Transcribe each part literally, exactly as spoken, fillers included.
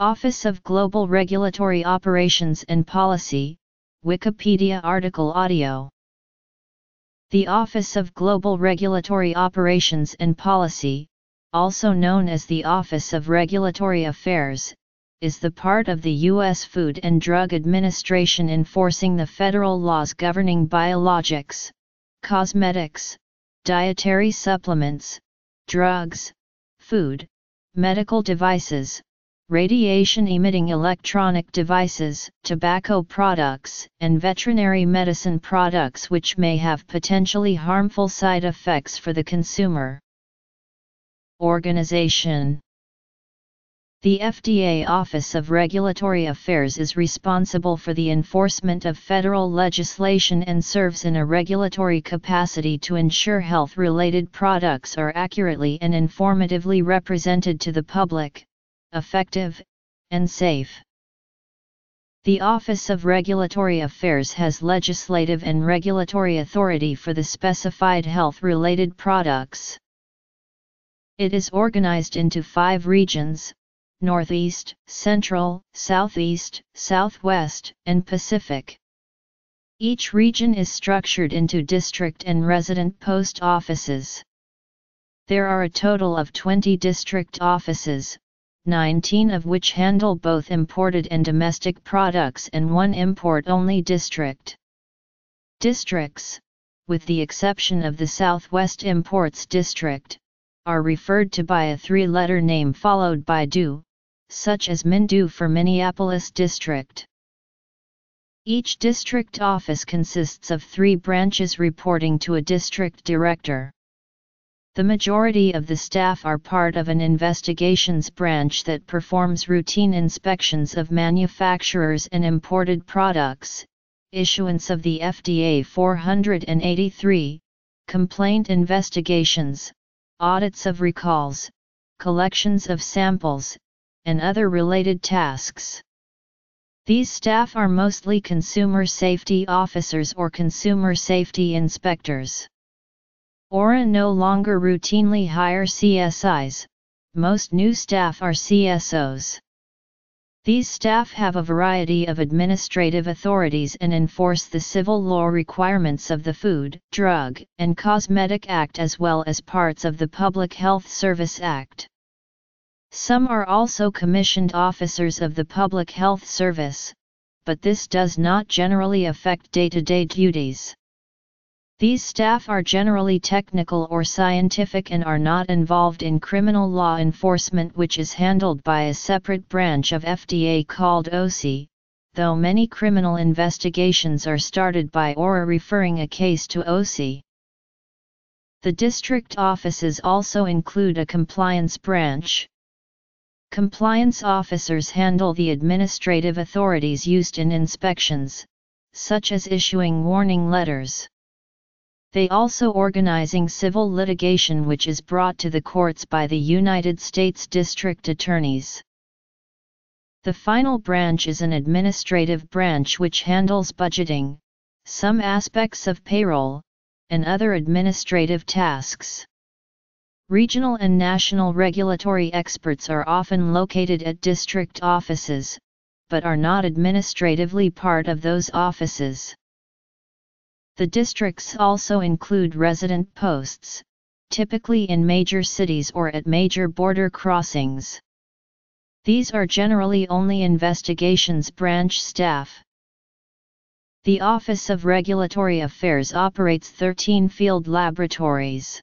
Office of Global Regulatory Operations and Policy, Wikipedia article audio. The Office of Global Regulatory Operations and Policy, also known as the Office of Regulatory Affairs, is the part of the U S Food and Drug Administration enforcing the federal laws governing biologics, cosmetics, dietary supplements, drugs, food, medical devices, radiation-emitting electronic devices, tobacco products, and veterinary medicine products which may have potentially harmful side effects for the consumer. Organization. The F D A Office of Regulatory Affairs is responsible for the enforcement of federal legislation and serves in a regulatory capacity to ensure health-related products are accurately and informatively represented to the public, effective, and safe. The Office of Regulatory Affairs has legislative and regulatory authority for the specified health-related products. It is organized into five regions: Northeast, Central, Southeast, Southwest, and Pacific. Each region is structured into district and resident post offices. There are a total of twenty district offices, nineteen of which handle both imported and domestic products and one import-only district. Districts, with the exception of the Southwest Imports District, are referred to by a three-letter name followed by D U, such as MINDO for Minneapolis District. Each district office consists of three branches reporting to a district director. The majority of the staff are part of an investigations branch that performs routine inspections of manufacturers and imported products, issuance of the F D A four hundred eighty-three, complaint investigations, audits of recalls, collections of samples, and other related tasks. These staff are mostly consumer safety officers or consumer safety inspectors. O R A no longer routinely hire C S Is, most new staff are C S Os. These staff have a variety of administrative authorities and enforce the civil law requirements of the Food, Drug, and Cosmetic Act as well as parts of the Public Health Service Act. Some are also commissioned officers of the Public Health Service, but this does not generally affect day-to-day duties. These staff are generally technical or scientific and are not involved in criminal law enforcement, which is handled by a separate branch of F D A called O C I, though many criminal investigations are started by O R A referring a case to O C I. The district offices also include a compliance branch. Compliance officers handle the administrative authorities used in inspections, such as issuing warning letters. They also organizing civil litigation which is brought to the courts by the United States District Attorneys. The final branch is an administrative branch which handles budgeting, some aspects of payroll, and other administrative tasks. Regional and national regulatory experts are often located at district offices, but are not administratively part of those offices. The districts also include resident posts, typically in major cities or at major border crossings. These are generally only investigations branch staff. The Office of Regulatory Affairs operates thirteen field laboratories.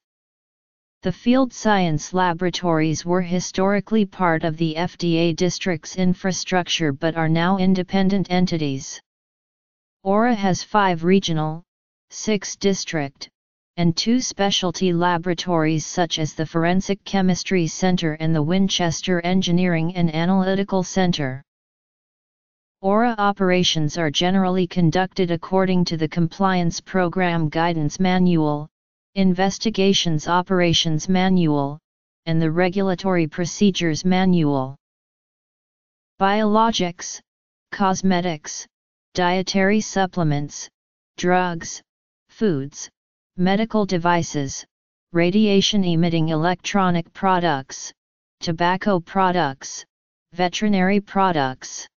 The field science laboratories were historically part of the F D A district's infrastructure but are now independent entities. O R A has five regional, six district, and two specialty laboratories such as the Forensic Chemistry Center and the Winchester Engineering and Analytical Center. O R A operations are generally conducted according to the Compliance Program Guidance Manual, Investigations Operations Manual, and the Regulatory Procedures Manual. Biologics, cosmetics, dietary supplements, drugs, foods, medical devices, radiation-emitting electronic products, tobacco products, veterinary products.